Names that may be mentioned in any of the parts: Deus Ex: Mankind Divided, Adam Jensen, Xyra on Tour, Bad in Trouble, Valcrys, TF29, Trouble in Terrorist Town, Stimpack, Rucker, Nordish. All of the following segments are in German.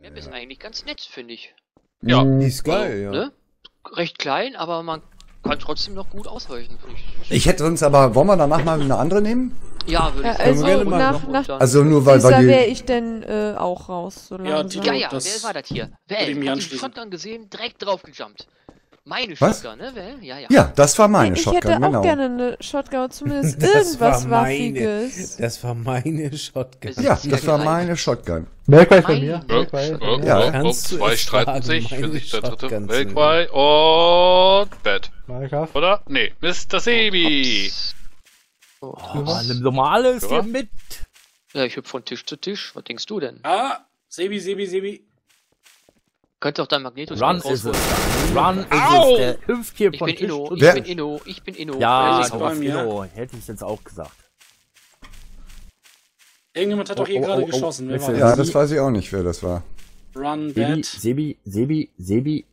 Map ist eigentlich ganz nett, finde ich. Ja, die ist geil, ja. Ne? Recht klein, aber man kann trotzdem noch gut ausweichen. Ich hätte sonst aber, wollen wir danach mal eine andere nehmen? Ja, würde ich sagen. Also nur weil da wäre ich denn auch raus. So langsam. Ja, wer war das hier? Wer? Ich hab die Shotgun gesehen, direkt drauf gejumpt. Meine Shotgun, ne? Wer? Ja, ja. Ja, das war meine Shotgun, genau. Ich hätte auch gerne eine Shotgun, zumindest irgendwas Waffiges. Das war meine Shotgun. Ja, das war meine Shotgun. Melkwei von mir. Ja, 2 streiten sich, für sich der dritte. Melkwei und Bett. Oder? Nee, Mr. Sebi. Oh, nimm doch mal alles hier mit. Ja, ich hüpfe von Tisch zu Tisch. Was denkst du denn? Ah, Sebi. Könntest auch dein Magnetos ausholen. Run ist der hüpft hier von Tisch zu Tisch. Ich bin Inno. Ja, du warst Inno. Hätte ich jetzt auch gesagt. Irgendjemand hat doch hier gerade geschossen. Ja, das weiß ich auch nicht, wer das war. Run, Bad. Sebi,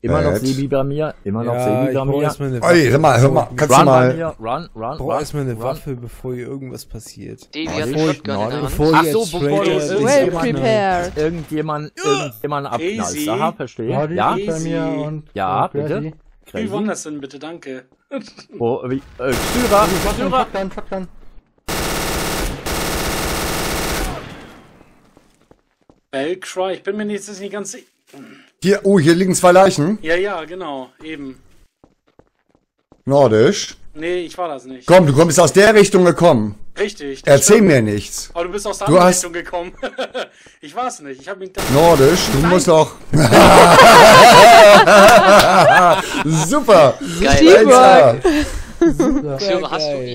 immer noch Sebi bei mir, immer noch Sebi bei mir. Ey, hör mal, kannst du mal... Run, erstmal eine Waffe, bevor hier irgendwas passiert. Sebi hat eine Shotgun in der Hand. Achso, bevor du irgendjemand abknallst. Aha, verstehe. Ja, bei mir. Ja, bitte. Wie war das denn, bitte, danke. Shotgun. Valcrys, ich bin mir jetzt nicht ganz sicher. Hier liegen 2 Leichen. Ja, genau, eben. Nordisch? Nee, ich war das nicht. Komm, du bist aus der Richtung gekommen. Richtig. Erzähl mir nichts. Aber du bist aus der anderen Richtung gekommen. Ich war's nicht. Ich hab mich Nordisch, du musst doch. Super. Geil.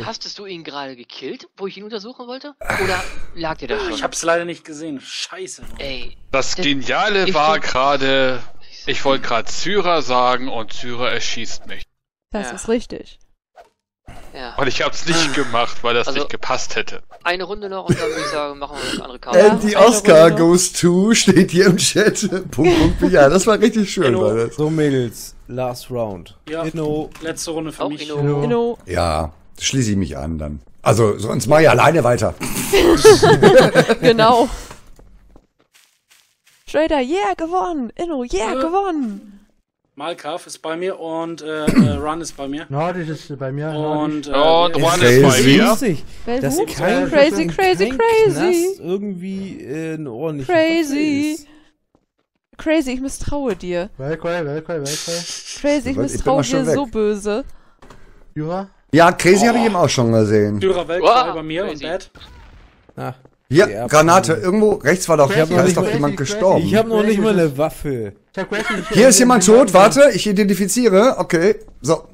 Hast du ihn gerade gekillt, wo ich ihn untersuchen wollte? Oder lag dir das schon? Ich hab's leider nicht gesehen. Scheiße. Ey. Das Geniale war gerade, ich wollte gerade Syrer sagen und Syrer erschießt mich. Das ist richtig. Ja. Und ich hab's nicht gemacht, weil das nicht gepasst hätte. Eine Runde noch und dann würde ich sagen, machen wir das andere Kabel. And the Oscar goes to, steht hier im Chat. Ja, das war richtig schön. So, Mädels, last round. Ja, letzte Runde für mich. Ja, schließe ich mich an dann. Also, sonst mach ich alleine weiter. Genau. Schrader, yeah, gewonnen. Inno, yeah, gewonnen. Malkav ist bei mir und Run ist bei mir. Nordisch ist bei mir. Und Run ist bei mir. Das ist crazy. Irgendwie ein Ohr nicht. Crazy, ich misstraue dir. Crazy, ich misstraue dir so böse. Jura? Ja, Crazy habe ich eben auch schon gesehen. Jura, Valkyrie bei mir und Bad. Ja, Granate. Irgendwo rechts war doch, da ist doch jemand gestorben. Ich habe noch nicht mal eine Waffe. Hier ist jemand tot, warte, ich identifiziere. Okay, so.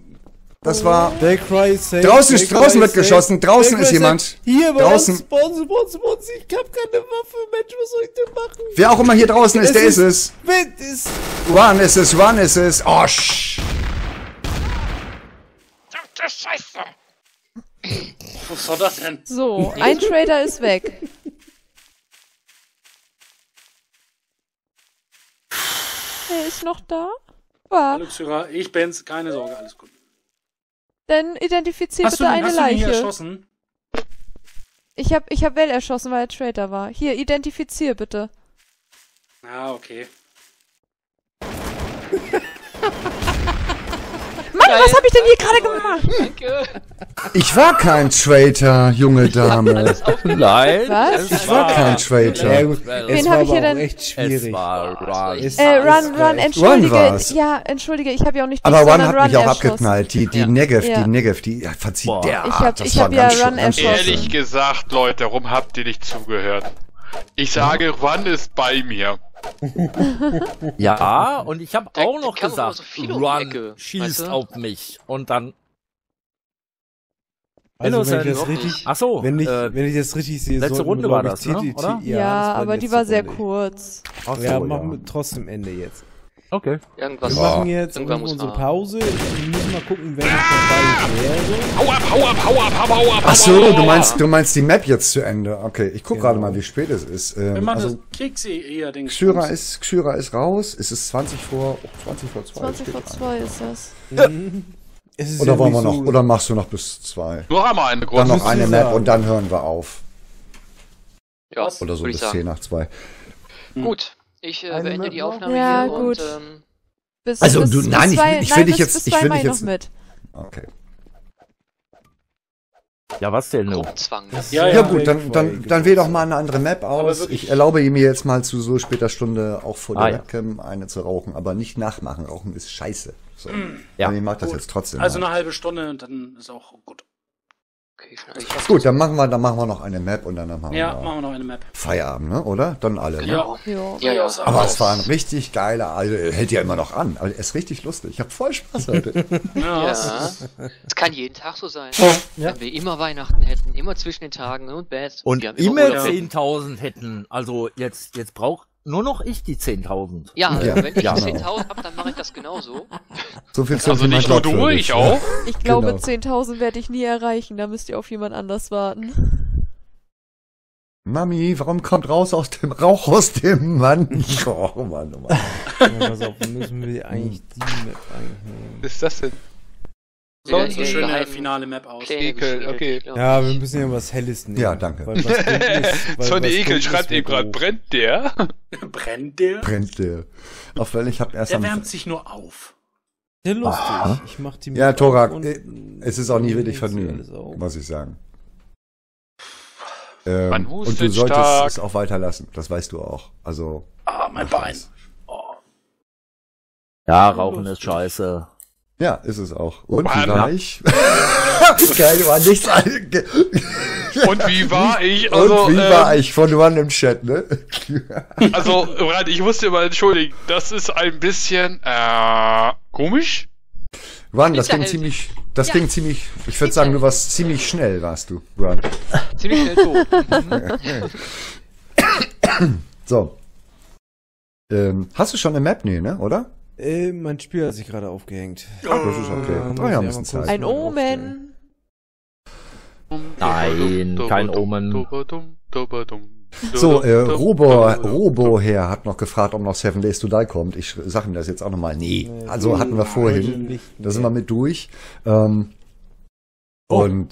Das war... Draußen wird geschossen, draußen ist jemand. Hier, Bonzi, ich hab keine Waffe, Mensch, was soll ich denn machen? Wer auch immer hier draußen ist, der ist es. Run ist es. Oh, verdammte Scheiße. Was war das denn? So, ein Trader ist weg. Er ist noch da? Hallo Syrer, ich bin's, keine Sorge, alles gut. Dann identifiziere bitte eine Leiche. Hast du ihn erschossen? Ich hab Well erschossen, weil er Traitor war. Hier, identifizier bitte. Ah, okay. Mann, was hab ich denn hier gerade gemacht? Ich war kein Traitor, junge Dame. Nein. Was? Ich war kein Traitor. Wen habe ich hier denn? Es war Run, entschuldige. Ja, entschuldige, ich habe ja auch nicht... Aber Run hat mich auch abgeknallt. Die Negev, die verzieht derart. Ich hab ja Run erschossen. Ehrlich gesagt, Leute, warum habt ihr nicht zugehört? Ich sage, Run ist bei mir. Ja, und ich habe auch noch gesagt, Run schießt auf mich. Und dann... Also wenn ich das richtig, wenn ich das richtig sehe, letzte Runde war das, ne? Oder? Ja, aber die war sehr kurz. Ja, machen wir trotzdem Ende jetzt. Okay. Wir machen jetzt unsere Pause. Ich muss mal gucken, wenn ich dabei wäre. Hau ab. Achso, du meinst die Map jetzt zu Ende. Okay, ich guck gerade mal, wie spät es ist. Also Xyra ist raus. Es ist 20 vor 2. 20 vor 2 ist das. Oder wollen wir noch, oder machst du noch bis 2? Noch einmal eine große. Dann noch eine Map und dann hören wir auf. Ja, oder so bis 10 nach 2. Gut. Ich beende die Aufnahme hier gut. Und... Ich will dich jetzt nicht mit. Okay. Ja, was denn nun? Ja gut, dann wähl doch mal eine andere Map aus. Ich erlaube mir jetzt mal zu so später Stunde auch vor der Webcam eine zu rauchen, aber nicht nachmachen. Rauchen ist scheiße. So. Ja. Ich mag das jetzt trotzdem. Also eine halbe Stunde und dann ist auch gut. Okay, gut, dann machen wir noch eine Map und dann machen wir, noch eine Map. Feierabend, ne? Oder? Dann alle. Genau. Ne? Ja. Aber es war ein richtig geiler, also hält ja immer noch an, aber es ist richtig lustig. Ich habe voll Spaß heute. Ja. Es kann jeden Tag so sein, wenn wir immer Weihnachten hätten, immer zwischen den Tagen und Bad. Und immer 10.000 hätten. Also jetzt braucht nur noch ich die 10.000. Ja, wenn ich die 10.000 habe, dann mache ich das genauso. So viel zu also nicht nur du, ich auch. Ich glaube, 10.000 werde ich nie erreichen. Da müsst ihr auf jemand anders warten. Mami, warum kommt raus aus dem Rauch aus dem Mann? Oh Mann, oh Mann. Pass auf, müssen wir eigentlich die Map einnehmen? Was ist das denn? So eine schöne finale Map aus. Ekel, okay. Ja, wir müssen ja was Helles nehmen. Ja, danke. So eine Ekel schreibt eben gerade, brennt der? Brennt der? Brennt der. Auf weil ich hab erst der wärmt sich nur auf. Ja, lustig. Aha. Ich mach die Map ja, Thorak, es ist auch nie wirklich Vergnügen, muss ich sagen. Man hustet und du solltest es auch weiterlassen, das weißt du auch. Also. Ah, mein Bein. Oh. Ja, Rauchen ist scheiße. Ja, ist es auch. Und wie war ich? Geil, war nichts. Und wie war ich? Also, und wie war ich? Von One im Chat, ne? Also, ich muss dir mal entschuldigen. Das ist ein bisschen komisch. One, das ging ziemlich, ich würde sagen, du warst ziemlich schnell, warst du, One. Ziemlich schnell tot. So. Hast du schon eine Map? Nee, ne? Oder? Mein Spiel hat sich gerade aufgehängt. Das ist okay. Ja, ein Zeit. Ein Omen! Nein, kein Omen. So, Roboher hat noch gefragt, ob noch 7 Days to Die kommt. Ich sage ihm das jetzt auch nochmal. Nee, also hatten wir vorhin. Da sind wir mit durch. Dann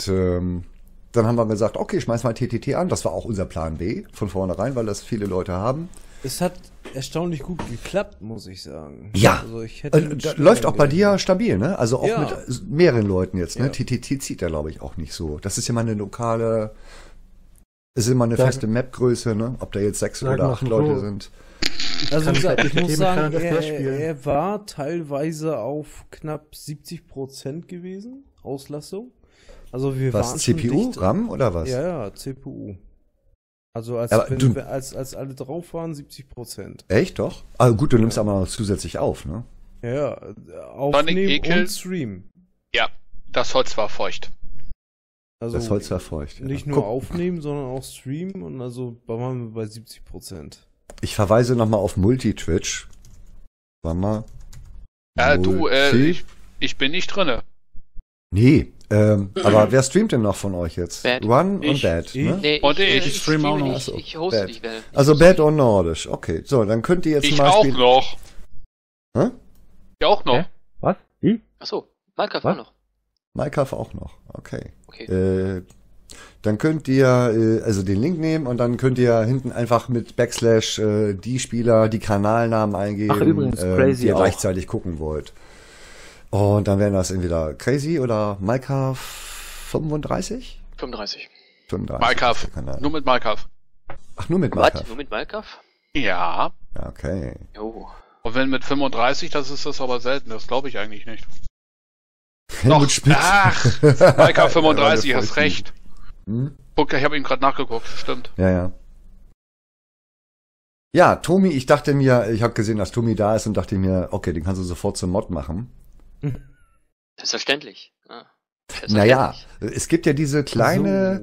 haben wir gesagt, okay, schmeiß mal TTT an. Das war auch unser Plan B von vornherein, weil das viele Leute haben. Es hat erstaunlich gut geklappt, muss ich sagen. Ja, also ich hätte läuft auch bei dir stabil, ne? Also auch mit mehreren Leuten jetzt, ne? TTT zieht da, glaube ich, auch nicht so. Das ist ja mal eine lokale, ist immer eine feste Map-Größe, ne? Ob da jetzt 6 oder 8 Leute sind. Also ich muss sagen, er war teilweise auf knapp 70% gewesen, Auslastung. Also wir waren schon dicht. CPU, RAM oder was? Ja, CPU. Also als alle drauf waren, 70%. Echt, doch? Also gut, du nimmst aber noch zusätzlich auf, ne? Ja, aufnehmen und streamen. Ja, das Holz war feucht. Also das Holz war feucht. Nicht nur aufnehmen, sondern auch streamen und also waren wir bei 70%. Ich verweise nochmal auf Multi-Twitch. Warte mal. Ich bin nicht drinne. Nee. Aber wer streamt denn noch von euch jetzt? Bad. One und Bad, ne? Nee, ich streame auch noch. Ich hoste dich, Bad. Also Bad und Nordisch, okay. So, dann könnt ihr jetzt mal spielen. Auch noch. Hä? Ich auch noch. Was? Wie? Achso, Minecraft auch noch. Minecraft auch noch, okay. Dann könnt ihr also den Link nehmen und dann könnt ihr hinten einfach mit / die Spieler, die Kanalnamen eingeben, die ihr gleichzeitig gucken wollt. Und dann wären das entweder Crazy oder Minecraft 35? 35. Minecraft. Nur mit Minecraft. Ach, nur mit Minecraft. Was? Nur mit Minecraft? Ja. Okay. Jo. Und wenn mit 35, das ist das aber selten. Das glaube ich eigentlich nicht. Noch Spitz. Ach, Minecraft 35, hast recht. Hm? Guck, ich habe eben gerade nachgeguckt. Stimmt. Ja. Ja, Tomi, ich habe gesehen, dass Tomi da ist und dachte mir, okay, den kannst du sofort zum Mod machen. Selbstverständlich. Naja, es gibt ja diese kleine,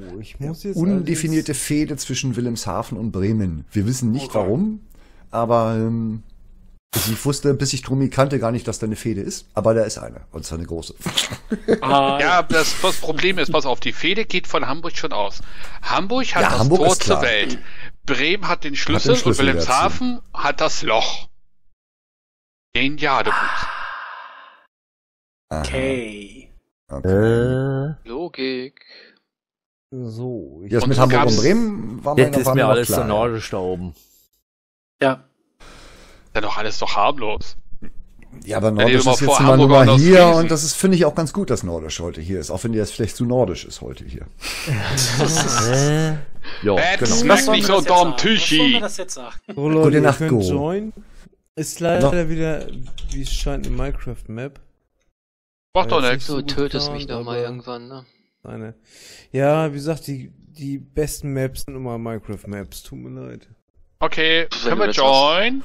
undefinierte Fehde zwischen Wilhelmshaven und Bremen. Wir wissen nicht warum, aber ich wusste, bis ich Trumi kannte, gar nicht, dass da eine Fehde ist. Aber da ist eine, und zwar eine große. Ja, das Problem ist, pass auf, die Fehde geht von Hamburg schon aus. Hamburg hat das Tor zur Welt. Bremen hat den Schlüssel und Wilhelmshaven hat das Loch. Den Jadebuch. Okay. Logik. So. Jetzt mit Hamburg und Bremen war jetzt ist mir alles so nordisch da oben. Ja. Dann doch alles doch harmlos. Ja, aber Nordisch ist jetzt mal nur hier und das ist, finde ich, auch ganz gut, dass Nordisch heute hier ist. Auch wenn dir das vielleicht zu nordisch ist heute hier. Jo, genau. Lass mich so dumm, Tüchi. Oh Leute, ihr könnt join. Ist leider wieder, wie es scheint, eine Minecraft-Map. Macht doch nichts. Du tötest mich doch mal irgendwann, ne? Eine. Ja, wie gesagt, die besten Maps sind immer Minecraft-Maps. Tut mir leid. Okay, können wir join?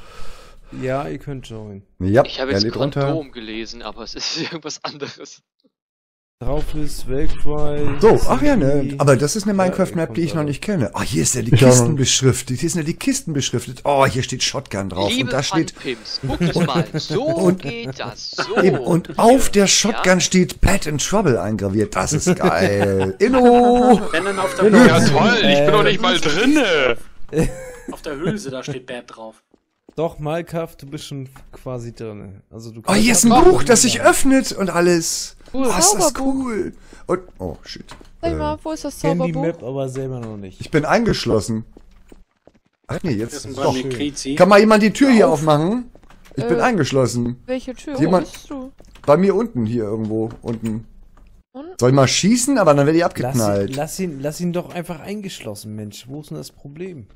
Ja, ihr könnt join. Ja, ich habe jetzt Kondom gelesen, aber es ist irgendwas anderes. Drauf ist Valcrys. So, ach ja, ne. Aber das ist eine Minecraft-Map, die ich noch nicht kenne. Ah, hier ist ja die Kisten beschriftet. Hier sind ja die Kisten beschriftet. Oh, hier steht Shotgun drauf. Liebe und da steht. Guck mal, so und, geht das. So. Eben, und auf der Shotgun steht Badintrouble eingraviert. Das ist geil. Inno! Ja toll, ich bin doch nicht mal drinne. Auf der Hülse, da steht Bad drauf. Doch, Malkaff, du bist schon quasi drin. Also, du hier ist ein Buch, das sich öffnet und alles. Cool. Oh, ist das cool. Und, oh, shit. Sag mal, wo ist das Zauberbuch? Ich kenn die Map aber selber noch nicht. Ich bin eingeschlossen. Ach nee, jetzt ist doch. Kann mal jemand die Tür hier aufmachen? Ich bin eingeschlossen. Welche Tür? Jemand, wo bist du? Bei mir unten hier irgendwo, unten. Und? Soll ich mal schießen? Aber dann werde ich abgeknallt. Lass ihn doch einfach eingeschlossen, Mensch. Wo ist denn das Problem?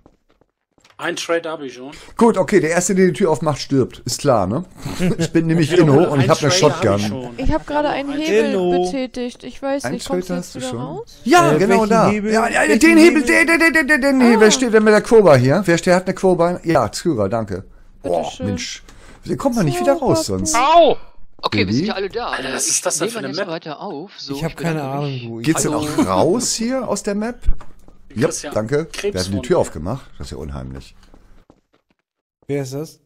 Ein Trade habe ich schon. Gut, okay, der Erste, der die Tür aufmacht, stirbt. Ist klar, ne? Ich bin nämlich Inno und ich habe eine Shotgun. Ich habe gerade einen Hebel betätigt. Ich weiß nicht, kommst du jetzt wieder raus? Ja, genau da. Den Hebel, den Hebel. Wer steht denn mit der Koba hier? Wer steht, hat eine Koba? Ja, Zürer, danke. Boah, Mensch. Hier kommt man nicht wieder raus sonst. Au! Okay, wir sind ja alle da. Alter, was ist das denn für eine Map? Weiter auf. Ich habe keine Ahnung. Geht's denn auch raus hier aus der Map? Ja, danke. Wir hatten die Tür aufgemacht. Das ist ja unheimlich. Wer ist das?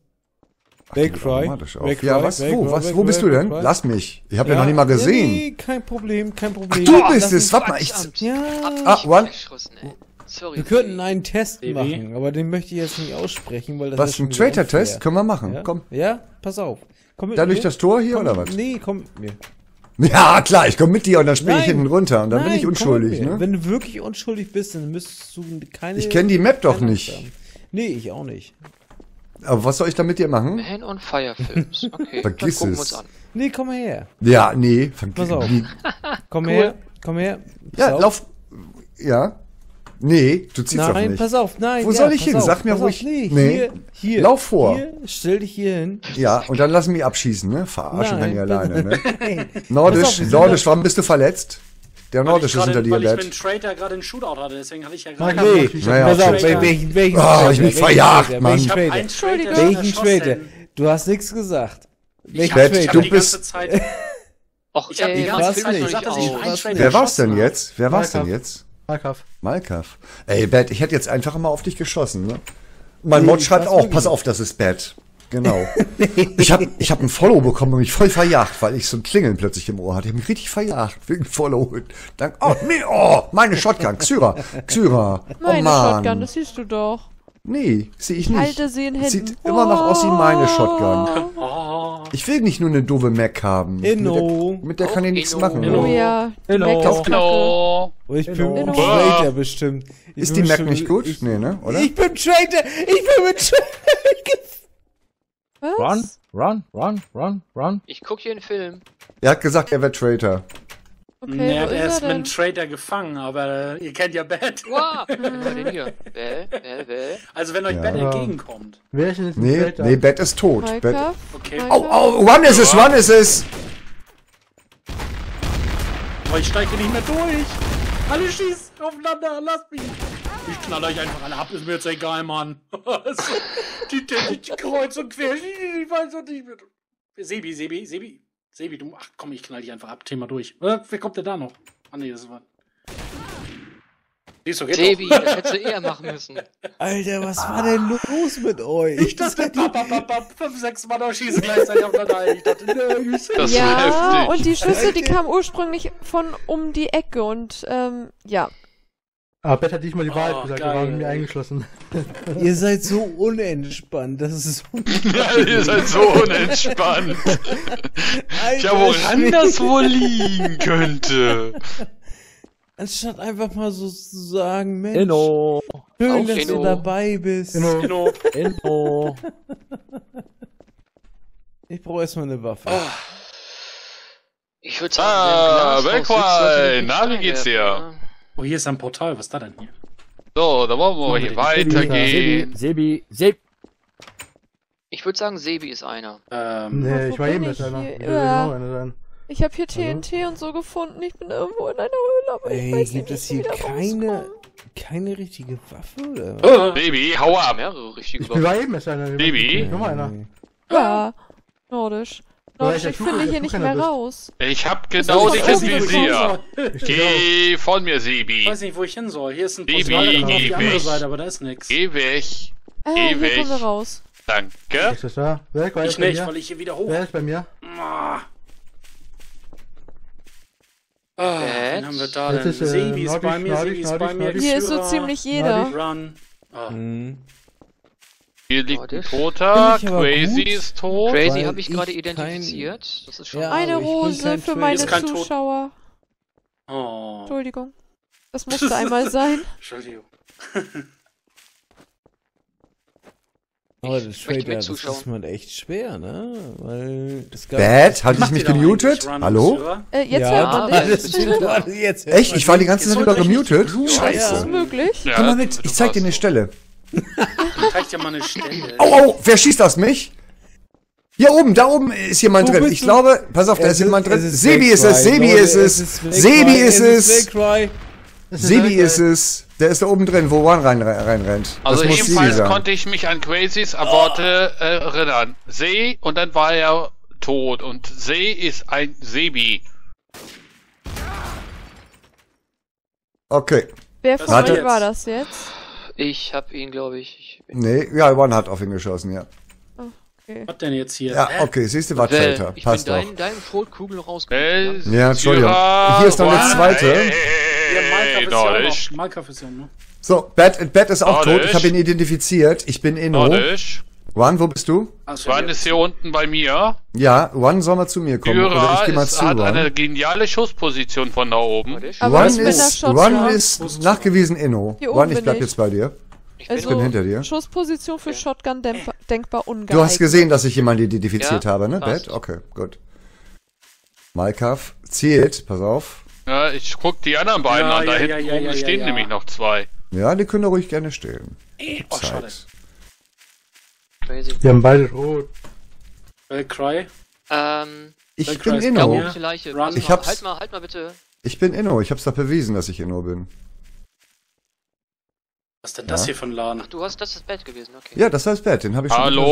Valcrys. Ja, wo bist du denn? Lass mich. Ich habe ja noch nie mal gesehen. Nee, kein Problem, kein Problem. Ach, du bist es. Warte mal, ich... Sorry. Wir könnten einen Test machen, aber den möchte ich jetzt nicht aussprechen, weil das ist ein Traitor-Test? Können wir machen. Komm. Ja, pass auf. Da durch das Tor hier oder was? Nee, komm mit mir. Ja, klar, ich komme mit dir und dann springe ich hinten runter und dann bin ich unschuldig, ne? Wenn du wirklich unschuldig bist, dann müsstest du keine... Ich kenne die Map doch nicht. Nee, ich auch nicht. Aber was soll ich da mit dir machen? Man on Fire Films, okay. Vergiss es. Nee, komm mal her. Ja, nee. Pass auf. Komm her, komm her. Ja, lauf. Ja. Nee, du ziehst doch nicht. Nein, pass auf, nein. Wo soll ich hin? Sag mir, wo ich... Nee, hier. Lauf vor. Stell dich hier hin. Ja, und dann lass mich abschießen, ne? Verarschen kann ich alleine, ne? Nordisch, warum bist du verletzt? Der Nordisch ist hinter dir, Dad. Weil ich mit dem Traitor gerade einen Shootout hatte, deswegen habe ich ja gerade... Nee, pass auf, welchen Traitor? Oh, ich bin verjagt, Mann. Ich hab einen Traitor. Welchen Traitor? Du hast nichts gesagt. Welchen Traitor? Du bist... Ich hab die ganze Zeit gesagt, dass ich einen Traitor... Wer war's denn jetzt? Wer war's denn jetzt? Malkaff. Ey, Bad, ich hätte jetzt einfach mal auf dich geschossen, ne? Mein Mod schreibt auch, pass auf, das ist Bad. Genau. Ich hab ein Follow bekommen und mich voll verjagt, weil ich so ein Klingeln plötzlich im Ohr hatte. Ich hab mich richtig verjagt wegen Follow. Dank, meine Shotgun, Xyra. Meine Shotgun, das siehst du doch. Nee, sehe ich nicht. Alter, sieht immer noch aus wie meine Shotgun. Ich will nicht nur eine doofe Mac haben. Mit der kann ich nichts machen. Ja, ich bin ein Traitor bestimmt. Ist die Mac nicht gut? Nee, ne? Oder? Ich bin Traitor! Ich bin mit Traitor! Was? Run. Ich guck hier einen Film. Er hat gesagt, er wäre Traitor. Okay, er ist mit einem Traitor gefangen, aber ihr kennt ja Bad. Wow. Also wenn euch Bad entgegenkommt. Wer ist denn nee, Bad ist tot. Bad. Okay. Oh, wann ist es? Oh, ich steige nicht mehr durch. Alle schießt aufeinander, lasst mich. Ich knall euch einfach alle ab, ist mir jetzt egal, Mann. die kreuz und quer, ich weiß auch nicht mehr. Sebi. Sebi, du... Ach komm, ich knall dich einfach ab. Thema durch. Wer kommt denn da noch? Ah nee, das war... Sebi, das hättest du eher machen müssen. Alter, was war denn los mit euch? Ich dachte, 5, 6 Mann schießen gleichzeitig aufeinander. Ich dachte, ne, das ist heftig. Und die Schüsse, die kamen ursprünglich von um die Ecke und, ja. Aber Bett hat nicht mal die Wahrheit gesagt, wir waren mir eingeschlossen. Ihr seid so unentspannt, das ist unentspannt. Ja, ihr seid so unentspannt. Alter, woran das wohl liegen könnte. Anstatt einfach mal so zu sagen, Mensch, Inno. Schön, auch dass Inno. Du dabei bist. Inno. Inno. Ich brauche erstmal eine Waffe. Oh. Ich würde sagen, Valcrys, na, wie geht's dir? Oh, hier ist ein Portal, was ist da denn hier? So, da wollen wir mal hier weitergehen. Sebi. Ich würde sagen, Sebi ist einer. Nee, ich war eben nicht einer. Ich will genau einer sein. Ich habe hier TNT und so gefunden. Ich bin irgendwo in einer Höhle, aber ich weiß nicht, dass hier keine richtige Waffe oder? Baby, hau ab! Ich war eben erst einer. Baby? Nur einer. Ja, Nordisch. Nordisch, ich finde hier nicht mehr raus. Ich hab genau dich im Visier. Geh von mir, Sebi. Ich weiß nicht, wo ich hin soll. Hier ist ein Portal auf die andere Seite, aber da ist nichts. Geh weg. Geh weg. Hier kommen wir raus. Danke. Ich nicht, weil ich hier wieder hoch. Wer ist bei mir? Wen haben wir da denn? Sebi ist bei mir, Sebi ist bei mir. Hier ist so ziemlich jeder. Hier liegt ein Toter, Crazy ist tot. Crazy habe ich gerade identifiziert. Das ist schon eine Rose für meine Zuschauer. Oh. Entschuldigung. Das musste einmal sein. Entschuldigung. Oh, das Trader, das ist mal echt schwer, ne? Weil es gab hatte ich mich gemutet? Hallo? Jetzt hört man dich. Echt? Ich war die ganze Zeit über gemutet? Scheiße. Ist möglich? Komm mal mit, ich zeig dir eine Stelle. Ich zeig dir mal eine Stelle. Au, wer schießt das, mich? Hier oben, da oben ist jemand drin. Ich glaube, pass auf, da ist jemand drin. Sebi ist es, Sebi ist es. Sebi ist es. Sebi ist es. Der ist da oben drin, wo One reinrennt. Also ebenfalls konnte ich mich an Crazys Worte erinnern. See, und dann war er tot. Und See ist ein Sebi. Okay. Wer von euch war das jetzt? Ich hab ihn, glaube ich. Nee, ja, One hat auf ihn geschossen, ja. Okay. Was denn jetzt hier? Ja, okay, siehst du, was fällt da? Passt doch. Ich bin deinen Schrotkugeln rausgekommen. Ja, Entschuldigung. Hier ist noch eine zweite. Minecraft ist ja noch. So, Bad ist auch tot. Ich habe ihn identifiziert. Ich bin Inno. One, wo bist du? One ist hier unten bei mir. Ja, One soll mal zu mir kommen. Oder ich geh mal zu. Hat eine geniale Schussposition von da oben. One ist nachgewiesen Inno. One, ich bleib jetzt bei dir. Also, ich bin hinter dir. Schussposition für Shotgun denkbar ungeeignet. Du hast gesehen, dass ich jemanden identifiziert habe, ne? Bad? Okay, gut. Minecraft zählt, pass auf. Ja, ich guck die anderen beiden an, da hinten oben stehen nämlich noch zwei. Ja, die können da ruhig gerne stehen. Oh, schade. Die haben beide rot. Cry? Ich bin Inno. Ich hab's... Halt mal bitte. Ich bin Inno, ich hab's doch bewiesen, dass ich Inno bin. Was ist denn das hier von Laden? Ach, du hast das Bett gewesen, okay. Ja, das war das Bett, den habe ich schon gesehen.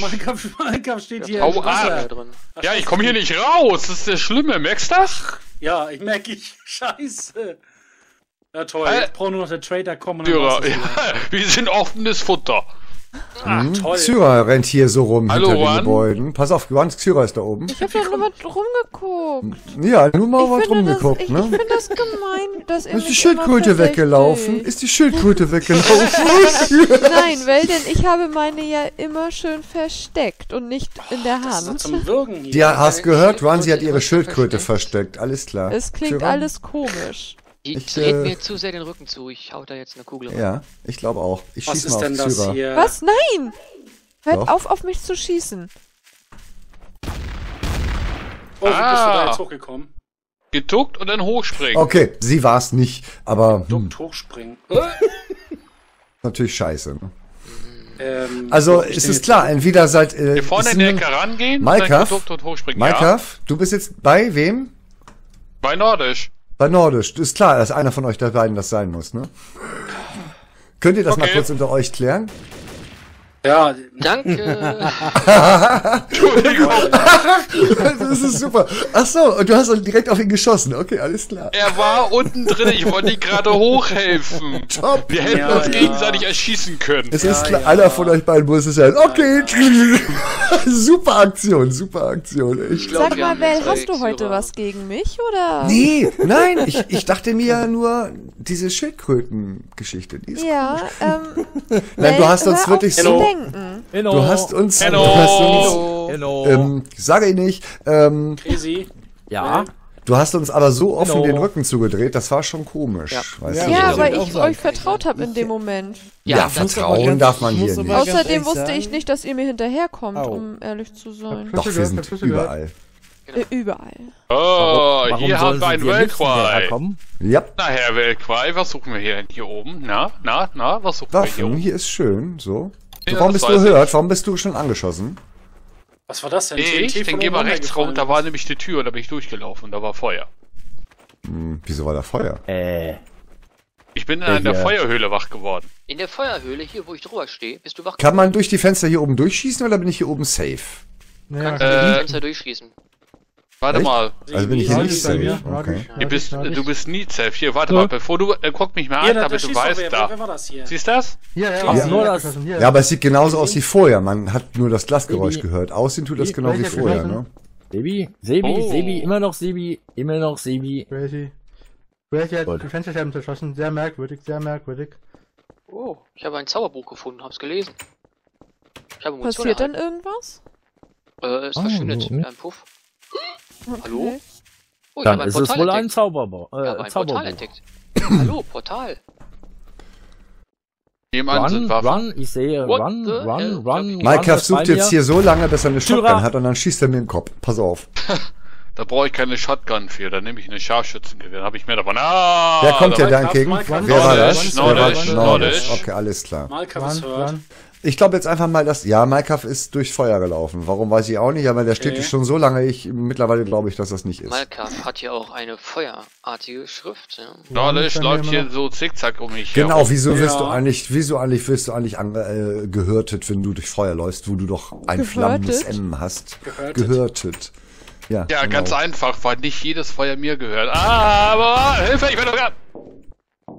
Minecraft steht hier im Wasser drin. Ja, ich komme hier nicht raus, das ist das Schlimme, merkst du das? Ja, ich merke ich. Scheiße. Na toll, jetzt braucht nur noch der Trader kommen. Ja, wir sind offenes Futter. Ach, toll. Xyra rennt hier so rum hinter den Gebäuden. Pass auf, Xyra ist da oben. Ich hab ja nur mal rumgeguckt. Ja, nur mal was rumgeguckt, ne? Ich finde das gemein, dass er ist die Schildkröte weggelaufen? Ist die Schildkröte weggelaufen? Nein, weil denn ich habe meine ja immer schön versteckt und nicht in der Hand. Das ist Würgen hier. Ja, hast gehört, Ranzi hat ihre Schildkröte versteckt. Alles klar. Es klingt alles komisch. Ich dreht mir zu sehr den Rücken zu. Ich hau da jetzt eine Kugel rein. Ja, ich glaube auch. Ich schieße mal auf Xyra. Was ist denn das hier? Was? Nein! Hört auf mich zu schießen. Oh, wie bist du da jetzt hochgekommen? Geduckt und dann hochspringen. Okay, sie war es nicht, aber... Geduckt, hochspringen. Natürlich scheiße, ne? Also, es ist klar, entweder seid... Hier vorne in der Ecke rangehen und dann geduckt und hochspringen. Minecraft, du bist jetzt bei wem? Bei Nordisch. Bei Nordisch. Ist klar, dass einer von euch der beiden das sein muss, ne? Könnt ihr das mal kurz unter euch klären? Ja, danke. Entschuldigung. Das ist super. Ach so, und du hast direkt auf ihn geschossen. Okay, alles klar. Er war unten drin, ich wollte ihm gerade hochhelfen. Top. Wir hätten uns gegenseitig erschießen können. Es ist klar, einer von euch beiden muss es sein. Okay. Super Aktion, super Aktion. Ich glaub, sag mal, Val, hast du heute was gegen mich, oder? Nee, nein, ich dachte mir ja nur, diese Schildkröten-Geschichte, die ist cool. Nein, du hast uns wirklich so... Hello. Du hast uns sage ich nicht, Crazy. Ja. Du hast uns aber so offen den Rücken zugedreht, das war schon komisch. Ja, weißt du, weil ich euch vertraut habe in dem Moment. Ja, vertrauen darf man hier nicht. Außerdem wusste ich nicht, dass ihr mir hinterherkommt, um ehrlich zu sein. Doch, wir sind überall. Genau. Überall. Oh, hier haben wir einen Wellquai. Ja. Na, Herr Wellquai, was suchen wir hier? Hier oben? Na, was suchen wir hier oben? Hier ist schön, so. Ja, warum bist du gehört? Warum bist du schon angeschossen? Was war das denn? Ich geh mal rechts rum, da war nämlich die Tür, da bin ich durchgelaufen und da war Feuer. Hm, wieso war da Feuer? Ich bin in der Feuerhöhle wach geworden. In der Feuerhöhle, hier wo ich drüber stehe, bist du wach geworden? Kann man durch die Fenster hier oben durchschießen oder bin ich hier oben safe? Ja. Kannst du durch die Fenster durchschießen. Warte mal. Also bin ich hier nicht safe. Okay. Du bist nie safe. Hier, warte mal, bevor du... guck mich mal an, damit du weißt da. Wer war das hier? Siehst du das? Ja, aber es sieht genauso aus wie vorher. Man hat nur das Glasgeräusch gehört. Aussehen tut das genau wie vorher, ne? Sebi, immer noch Sebi. Crazy. Crazy hat die Fensterscheiben zerschossen. Sehr merkwürdig, sehr merkwürdig. Oh, ich habe ein Zauberbuch gefunden, hab's gelesen. Passiert denn irgendwas? Es verschwindet mit einem Puff. Okay. Hallo? Oh, dann ist es wohl ein Zauberbau. Ich habe ein Portal entdeckt. Hallo, Portal. Jemand run, run, ich sehe run. Minecraft sucht jetzt hier so lange, bis er eine Shotgun hat und dann schießt er mir in den Kopf. Pass auf. Da brauche ich keine Shotgun für, da nehme ich eine Scharfschützengewehr, da habe ich mehr davon. Ah, wer kommt denn da entgegen? Wer war das? Nordish. Okay, alles klar. Ich glaube jetzt einfach mal, dass... Ja, Minecraft ist durch Feuer gelaufen. Warum, weiß ich auch nicht, aber der steht schon so lange. Mittlerweile glaube ich, dass das nicht ist. Minecraft hat ja auch eine feuerartige Schrift. Nordish läuft hier so zickzack um mich. Genau, wieso wirst du eigentlich gehörtet, wenn du durch Feuer läufst, wo du doch ein flammendes M hast? Gehörtet. Ja, genau. Ganz einfach, weil nicht jedes Feuer mir gehört. Aber Hilfe, ich werde doch...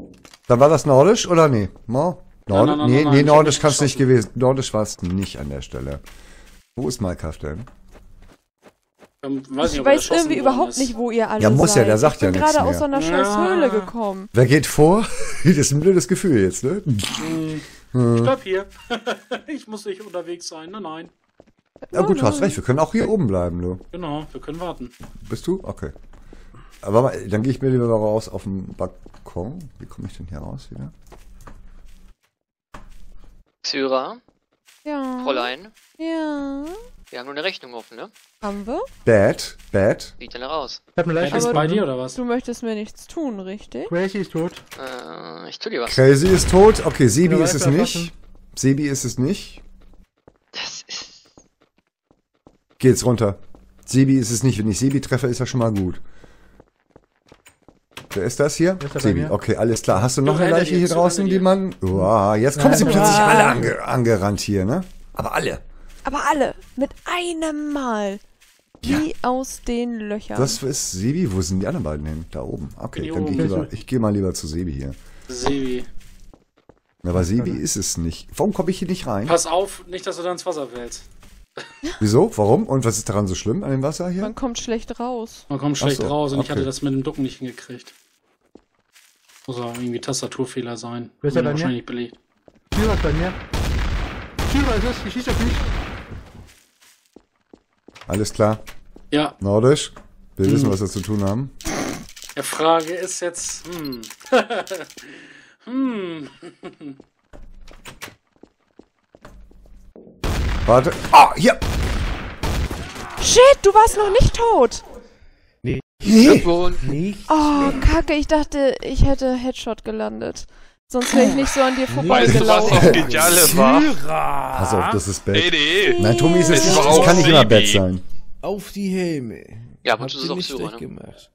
Dann war das Nordish oder nee? Nein, Nordisch kann es nicht gewesen. Nordisch war es nicht an der Stelle. Wo ist Minecraft denn? Ich weiß irgendwie überhaupt nicht, wo ihr alle seid. Ja, muss ja, der sagt ja nichts mehr. Ich bin gerade aus so einer scheiß Höhle gekommen. Wer geht vor? Das ist ein blödes Gefühl jetzt, ne? Ich bleib hier. Ich muss nicht unterwegs sein, nein. Ja gut, du hast recht, wir können auch hier oben bleiben, du. Genau, wir können warten. Bist du? Okay. Aber dann gehe ich mir lieber mal raus auf den Balkon. Wie komme ich denn hier raus wieder? Syra? Ja. Fräulein? Ja. Wir haben nur eine Rechnung offen, ne? Haben wir? Bad. Sieht denn raus? Ich hab eine Leiche bei dir, oder was? Du möchtest mir nichts tun, richtig? Crazy ist tot. Ich tu dir was. Crazy ist tot. Okay, Sebi ist es nicht. Sebi ist es nicht. Das ist... Geh jetzt runter. Sebi ist es nicht. Wenn ich Sebi treffe, ist er schon mal gut. Wer ist das hier? Sebi. Okay, alles klar. Hast du noch eine Leiche hier draußen, die man... Wow, jetzt kommen sie plötzlich alle angerannt hier, ne? Aber alle. Mit einem Mal. Wie aus den Löchern. Das ist Sebi. Wo sind die anderen beiden hin? Da oben. Okay, dann geh mal lieber zu Sebi hier. Sebi. Aber Sebi ist es nicht. Warum komme ich hier nicht rein? Pass auf, nicht, dass du da ins Wasser fällst. Wieso? Warum? Und was ist daran so schlimm an dem Wasser hier? Man kommt schlecht raus. Und ich hatte das mit dem Ducken nicht hingekriegt. Muss auch irgendwie Tastaturfehler sein. Wer ist da bei mir? Wahrscheinlich belegt. Syra ist bei mir. Syra ist es, ich schieß auf mich. Alles klar. Ja. Nordisch. Wir wissen, was wir zu tun haben. Die Frage ist jetzt... Warte. Ah, hier! Shit, du warst noch nicht tot! Nee. Oh, kacke, ich dachte, ich hätte Headshot gelandet. Sonst wäre ich nicht so an dir vorbeigelaufen. Weißt du, was war? Pass auf, das ist Bad. Nein, Tommy ist es nicht, das kann nicht immer Bad sein. Auf die Helme. Ja, aber das ist auch so, ne?